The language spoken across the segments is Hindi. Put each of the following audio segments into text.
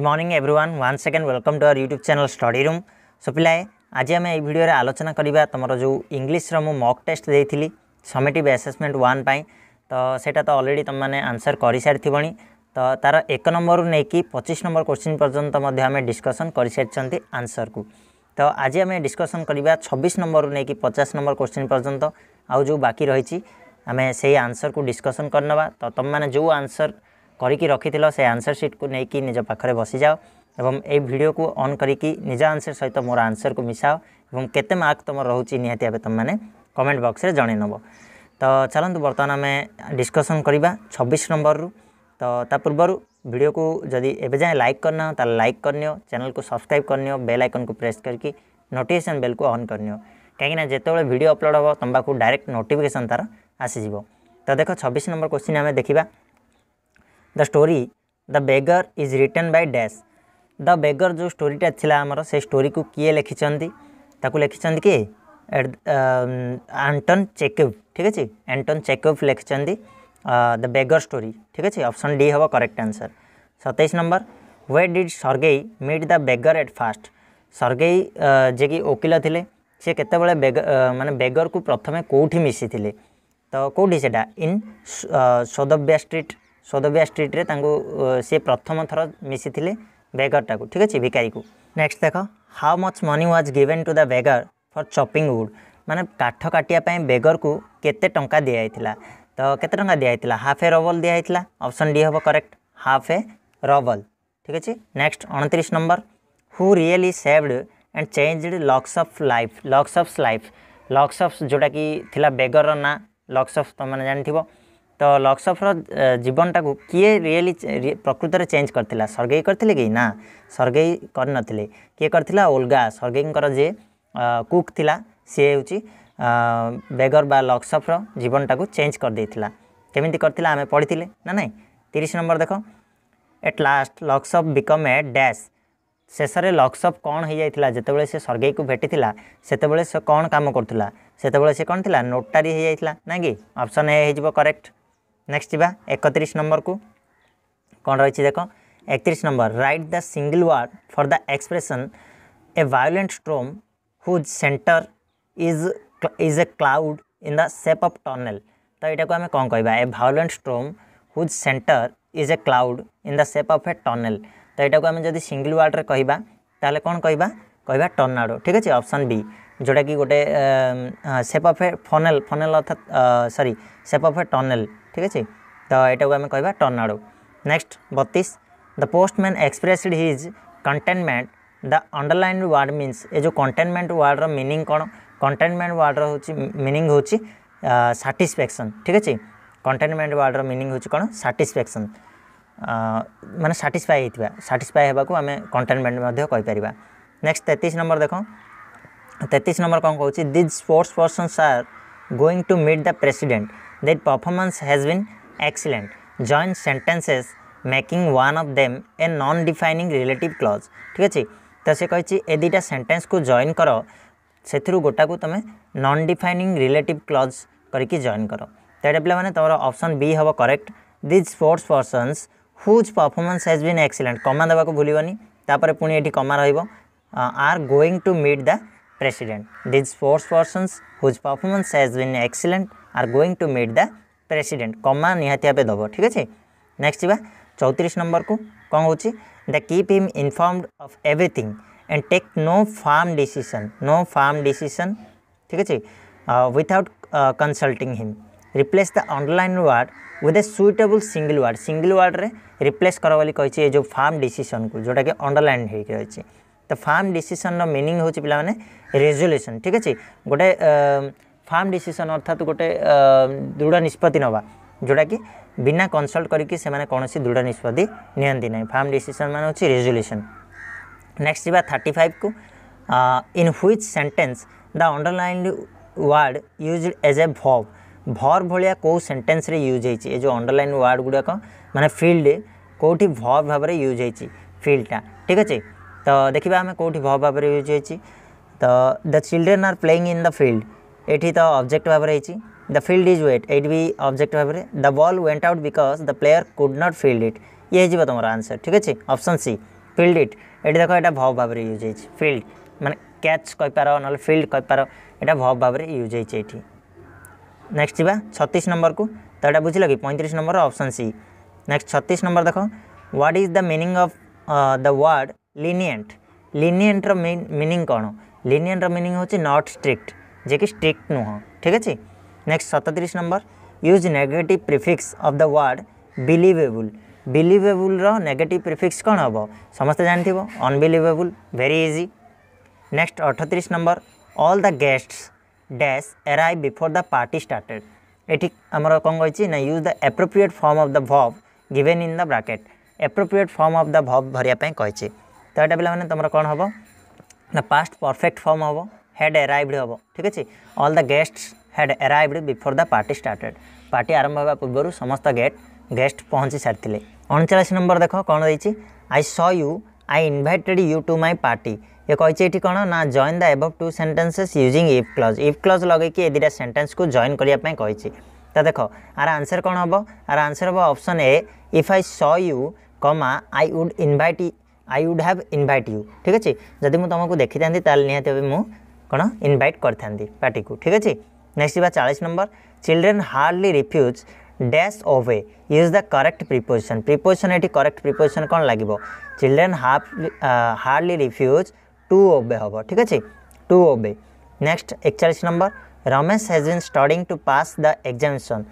Good morning everyone once again welcome to our YouTube channel study room. So पिलाए आज आम यह भिडियो आलोचना करवा तुम जो इंग्लिश रो मॉक टेस्ट देती समेटिव आसेसमेंट वन पाई तो सेटा तो ऑलरेडी तुम मैंने आंसर कर सारी तो तार 1 नंबर नहीं कि 25 नंबर क्वेश्चन पर्यंत आम डिस्कसन कर सारी आंसर को। तो आज आम डिस्कसन करवा 26 नंबर नहीं कि 50 नंबर क्वेश्चन पर्यंत आउ जो बाकी रही आम से आंसर को डिस्कसन करना। तो तुम मैंने जो आंसर करी रखी से आंसर सीट को लेकिन निज पाखे बसी जाओ एवं ए वीडियो को ऑन करिकी निज आंसर सहित मोर आंसर को मिसाओ एवं केते मार्क तुम रोचे निहाती भाव तुम मैंने कमेंट बॉक्स रे जणे नबो। तो चलतु बर्तमान आम डिस्कसन करवा 26 नंबर रु। तो पूर्वर वीडियो को जदि एबे जाए लाइक करना तो लाइक करनियो, चैनल को सब्सक्राइब करनियो, बेल आइकन को प्रेस करके नोटिफिकेशन बेल को ऑन करनियो कहीं जिते वीडियो अपलोड हो तुम पाक डायरेक्ट नोटिफिकेशन तार आसीज। तो देख 26 नंबर क्वेश्चन आम देखा। The story the beggar is written by dash. The beggar जो स्टोरीटा थिला हमर से स्टोरी को किए लिखिछंती ताकू लिखिछंती के एंटन चेकोव। ठीक अछि, एंटन चेकोव लिखिछंती द बेगर स्टोरी। ठीक अछि, ऑप्शन डी हबो correct answer. 27 number where did Sergei meet the beggar at first. Sergei जे कि वकील थिले से केते बेले माने बेगर को प्रथमे कोठी मिसी थिले तो कोठी सेटा इन सोदब्या स्ट्रीट। सोदबिया स्ट्रीट रे सी प्रथम थर मिसी थिले बेगर टाकू। ठीक अच्छे भिकारी को। नेक्स्ट देख how much money was given to the beggar for chopping wood. माने काठ काटिया बेगर को केते टंका दिया आइथिला तो केते टंका दिया आइथिला हाफ ए रबल दिया आइथिला, ऑप्शन डी हबो करेक्ट हाफ ए रबल। ठीक अच्छे। Next 29 number who really saved and changed Lushkoff life. Lushkoff life, Lushkoff जोटा कि थिला बेगर रो ना लक्स ऑफ तुम मैंने जानथिबो तो लक्स ऑफ जीवनटा को किए रियली प्रकृत रे चेंज करथिला। सर्गेई करथिले कि ना, सर्गेई कर नथिले, किए करथिला ओल्गा। सर्गेईंकर जे कुक थिला से होची बेगर बा लक्स ऑफ जीवनटा को चेंज कर देथिला। केमिति करथिला आमे पढ़िथिले ना नहीं। 30 नंबर देखो at last lux of become a dash. शेष रे लक्स ऑफ कोन हो जाइथिला जते बेले से सर्गेई को भेटिथिला सेते बेले से कोन काम करथिला सेते बेले से कोन थिला नोटारी हो जाइथिला ना कि ऑप्शन ए हे जबो करेक्ट। नेक्स्ट बा 31 नंबर को कौन रही देख 31 number right the single word for the expression a violent storm whose centre is a cloud in the shape of tunnel. तो यहाँ को आम कौन कहवा a violent storm whose centre is a cloud in the shape of a tunnel. तो यहाँ को आम जब सिंगल वर्ड रे कहवा ताले कौन कहवा कहवा टर्नाडो। ठीक अच्छे, ऑप्शन बी जोटा कि गोटे shape of a funnel, funnel अर्थात sorry shape of a tunnel. ठीक अच्छे, तो यहाँ को आम कहवा tornado. Next 32 the postman expressed his contentment. The underline word means ये जो कंटेनमेंट वार्ड रो मीनिंग कौन, कंटेनमेंट वार्ड रो मीनिंग होची सैटिस्फैक्शन। ठीक अच्छे, कंटेनमेंट वार्ड रो मीनिंग होची कौन सैटिस्फैक्शन माने सैटिस्फाई होइतबा, सैटिस्फाई हेबा को आम कंटेनमेंट मध्ये कहि परिबा। नेक्स्ट 33 नंबर देखो 33 नंबर कौन कहूँ these sports persons are going to meet the president that performance has been excellent join sentences making one of them a non defining relative clause. ठीक अच्छे, तो सी कही ए दुटा सेंटेंस को जॉइन कर से गोटा को तुम नॉन डिफाइनिंग रिलेटिव क्लॉज करके जॉइन कर। तो ये पे तुम ऑप्शन बी हम correct these sports persons whose performance has been excellent comma देवा को भूलनी तापर पुणी ये कमा रहा are going to meet the president these sports persons whose performance has been excellent are going to meet the president comma निहाती आपे दबो। ठीक अच्छे। नेक्स्ट बा 34 नंबर को कौन हो the keep him informed of everything and take no firm decision. No firm decision ठीक अच्छे without consulting him replace the underline word with a suitable single word. Single word रे रिप्लेस कर वाली कही जो फार्म डिसीजन को जोटा कि अंडरलाइन होगी तो फार्म डिसीजन मीनिंग होची पिला माने रेजोल्यूशन। ठीक अच्छे, गोटे फार्म डिसीजन अर्थात गोटे दृढ़ निष्पत्ति नवा जोटा कि बिना कंसल्ट करके से कौन दृढ़ निष्पत्ति नियंती नहीं फार्म डिसीजन मान होची रेजोल्यूशन। नेक्स्ट बा 35 को in which sentence the underlined word used as a verb. Verb भलिया को सेंटेंस रे यूज होईची जो अंडरलाइन वर्ड गुडा माने फील्ड कोठी वर्ब भाव रे यूज होईची फील्डटा। ठीक अच्छे, तो देखा आम कौटी वर्ब भाव में यूज होती तो the children are playing in the field एठी तो ऑब्जेक्ट भाव में होती the field is wet eight भी ऑब्जेक्ट भाव में the ball went out because the player could not field it ये होगा तुम्हारा आंसर। ठीक अच्छे, ऑप्शन सी फिल्ड इट ये देख यहाँ भव भाव में यूज फिल्ड मान कैच कहींपार ना फिल्ड कहींपार यहाँ भव भाव में यूज होती। नेक्स्ट जी 36 नंबर को तो यहाँ बुझल कि 35 number option C. Next 36 number देख what is the meaning of the word lenient. Lenient रो मीनिंग कौन? लिनिएंट रो मीनिंग होची नॉट स्ट्रिक्ट जे कि स्ट्रिक्ट नुह। ठीक अच्छे। Next 37 number use negative prefix of the word believable. Believable रो नेगेटिव प्रिफिक्स कौन हम समस्त जानते हो unbelievable very easy. Next 38 number all the guests dash arrive before the party started ये आमर कौन कही ना use the appropriate form of the verb given in the bracket appropriate form of the verb भरियापाई कही तो यहाँ पे तुम कौन हम ना पास्ट परफेक्ट फॉर्म हम हैड अराइव्ड हम। ठीक अच्छे। All the guests had arrived before the party started party आरंभ होगा पूर्व समस्त गेस्ट पहुँची सारी। 39 नंबर देख कौन रही I saw you I invited you to my party ये कही कौन ना join the above two sentences using if clause लगे कि दुटा सेंटेंस को जॉइन करने कही तो देख आर आंसर कौन हम आर आंसर हम option A if I saw you comma I would have invite you. ठीक अच्छे। जदि मुझे तुमको देखी था निहती भाव कौन इनवाइट करती पार्टी को। ठीक अच्छे। नेक्स्ट जी 40 number children hardly refuse dash away use the correct preposition. Preposition ये करेक्ट प्रिपोजिशन कौन लगे children hardly refuse to obey हम। ठीक अच्छे to obey. Next 41 number Ramesh has been studying to pass the examination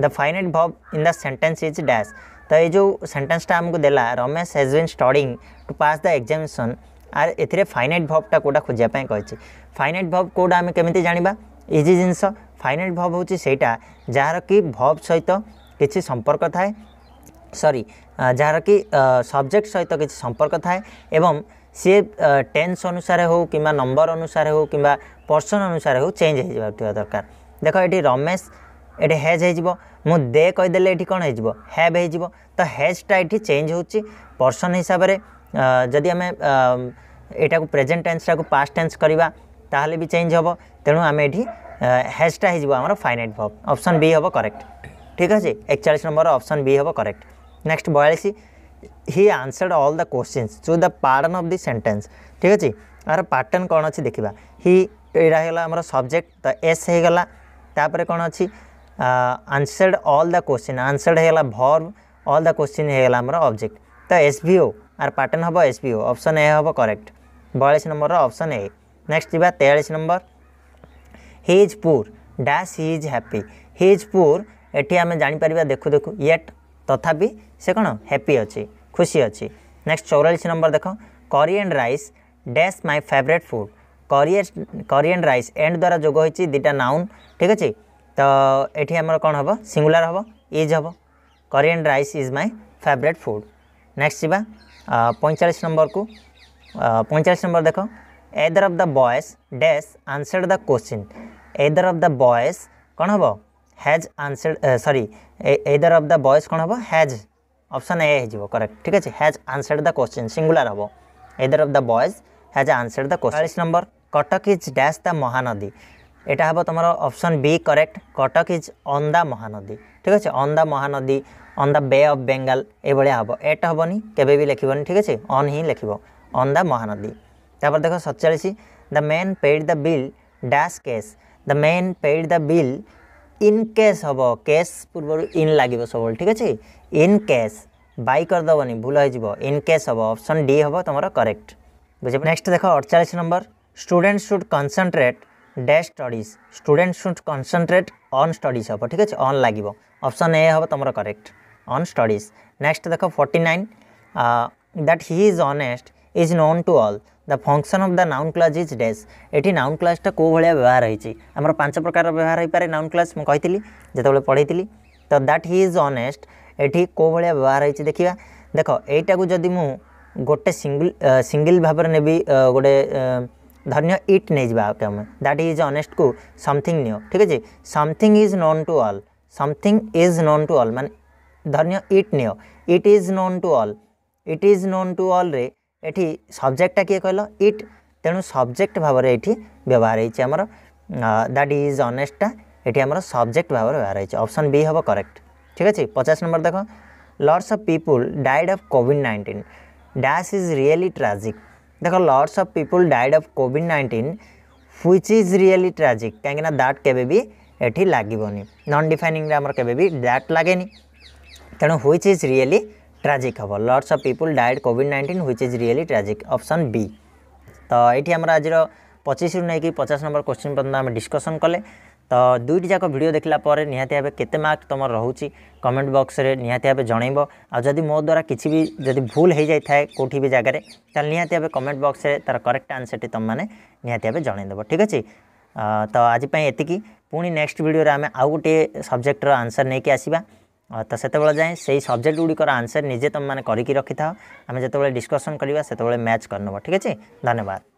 the finite verb in the sentence is dash तो ये जो सेंटेंसटा आमको देला Ramesh has been studying to pass the examination आर ए फाइनाइट वर्बटा कोटा खोजापी कही फाइनाइट वर्ब कोटा आम केमी जाना इजी जिनस फाइनाइट वर्ब होची सेटा जार कि वर्ब सहित किसी संपर्क थाए सॉरी जार कि सब्जेक्ट सहित किसी संपर्क थाए एवं सी टेंस अनुसार हो कि नंबर अनुसार हो कि पर्सन अनुसार हो चेंज हो दरकार। देख ये रमेश ये हेज हो मुझे कहीदेले ये कौन हैव हो तो हेजटा ये चेंज हो पर्सन हिसाब से जदि आम यहाँ को प्रेजेंट टेंस टाक पास्ट टेंस करवा ताहले भी चेंज हम तेणु आम ये हेजटा होमर फाइनाइट वर्ब ऑप्शन बी हम करेक्ट। ठीक अच्छे। 41 नंबर ऑप्शन बी हम correct. Next 42 he answered all the questions to the pattern of the sentence. ठीक अच्छे। यार पैटर्न कौन अच्छी देखा हि यहाँ आमर सब्जेक्ट तो एस हो गला तापर कौन अच्छी answered all the question answered होगा वर्ब ऑल द क्वेश्चन होगा आमर ऑब्जेक्ट तो एसवीओ यार पैटर्न हम एसवीओ ऑप्शन ए हम correct 42 number option A. Next जी 43 number he is poor dash he is happy. He is poor ये आम जापर देखु देखु येट तथापि से कौन हैप्पी अच्छी खुशी अच्छी। नेक्स्ट 44 नंबर देख Korean rice dash my favourite food Korean rice and द्वारा जोग होती दुटा नाउन। ठीक अच्छे। तो ये आमर कौन हम सिंगुलर हम इज हम Korean rice is my favourite food. Next जी 45 नंबर को 45 नंबर देख either of the boys dash answered the question either of the boys कौन हम has answered sorry either of the boys कौन हम हैज ऑप्शन ए हो करेक्ट। ठीक है। Has answered the question singular हम either of the boys has answered the question. 40 number Cuttack is dash the Mahanadi यहाँ हम तुम option B correct Cuttack is on the Mahanadi. ठीक अच्छे। On the Mahanadi on the bay of Bengal ये हम एट हेनी केवे भी लिखनी। ठीक अच्छे। ऑन ही लिख ऑन द महानदी। तापर देख 47 the man paid the bill dash cash the man paid the bill in cash हम कैश पूर्व इन लगे सब। ठीक अच्छे। इन कैश बाय करदेबनी भूल हो इन कैश हम ऑप्शन डी हम तुम करेक्ट बुझे। नेक्स्ट देख 48 number student should concentrate dash studies student should concentrate on studies हम। ठीक अच्छे। ऑन लगे ऑप्शन ए हम तुम करेक्ट ऑन स्टडीज। नेक्स्ट देख 49 that he is honest is known to all the function of the noun clause is dash ये नाउन क्लासटा कौ भाया व्यवहार होती आमर 5 प्रकार व्यवहार हो पाए नाउन क्लास मुझे जो पढ़ी तो दैट ही इज ऑनेस्ट ये कौ भाया व्यवहार होती देखा देख यटा को जदि मु गोटे सिंगल भाव में नेबी गोटे धन्य इट नहीं जावा दैट इज ऑनेस्ट को समथिंग नियो। ठीक अच्छे। Something is known to all मान धन्य इट नियो it is known to all रे एठी सब्जेक्टा किए कहल इट तेणु सब्जेक्ट भाव में ये व्यवहार होती आमर दैट इज ऑनेस्टा ये आमर सब्जेक्ट भाव में व्यवहार होती ऑप्शन बी हम करेक्ट। ठीक अच्छे। 50 नंबर देख lots of people died of कोविड-19 That is really tragic. देखो lots of people died of कोविड-19 व्हिच इज रियली ट्राजिक कहीं दैट केबे भी एठी लागबोनी नॉन डिफाइनिंग रे हमर केबे भी दैट लागेनी तेणु व्हिच इज रियली ट्राजिक हम लॉट्स ऑफ पीपल डाइड कोविड-19 which is really tragic option B. तो ये आम आज 25 रु नहीं 50 नंबर क्वेश्चन पर्यटन आम डिस्कसन कले। तो दुईट जाक वीडियो देखला परे निहाती भाव केते मार्क तुम रोचे कमेंट बॉक्स रे निहाती भाव जणैब आ जदि मो द्वारा किसी भी जदि भूल हो जाए कोठी भी जगह ताल निहाती भाव कमेंट बॉक्स रे तार करेक्ट आंसर टी तुम मैंने निहाती भाव जणैदेव ठीक अच्छे। तो आज एति पुणी नेक्स्ट वीडियो आम आउ गोटे सब्जेक्टर आंसर नहीं कि आसवा तो से जाए से सब्जेक्ट गुड़िकर आंसर निजे तुम मैंने करके रखि था आम जो डिस्कसन करवा से मैच करनब ठीक अच्छे धन्यवाद।